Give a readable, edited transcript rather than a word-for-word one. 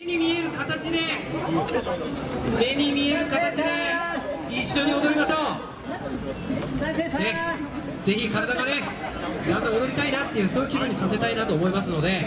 目に見える形で一緒に踊りましょう、ね、ぜひ体がねなんか踊りたいなっていうそういう気分にさせたいなと思いますので。